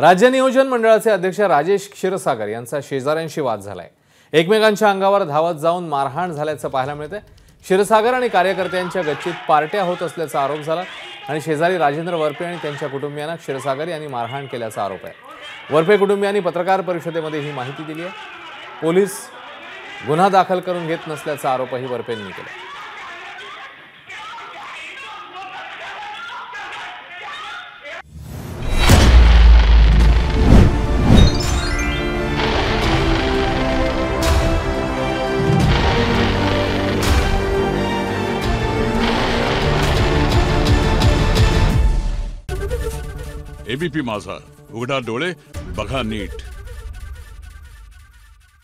राज्य नियोजन मंडळाचे अध्यक्ष राजेश क्षीरसागर यांचा शेजाऱ्यांशी वाद झालाय। एकमेकांच्या अंगावर धावत जाऊन मारहाण झाल्याचं पाहायला मिळते। क्षीरसागर आणि कार्यकर्त्यांच्या गच्चीत पार्ट्या होत असल्याचा आरोप झाला आणि शेजारी राजेन्द्र वरपे आणि त्यांच्या कुटुंबियांना क्षीरसागर यांनी मारहाण केल्याचा आरोप आहे। वरपे कुटुंबियांनी पत्रकार परिषदेमध्ये ही माहिती दिली आहे। पोलीस गुन्हा दाखल करून घेत नसल्याचा आरोपही वरपेंनी केला। एबीपी माजा, उघडा डोळे बघा नीट।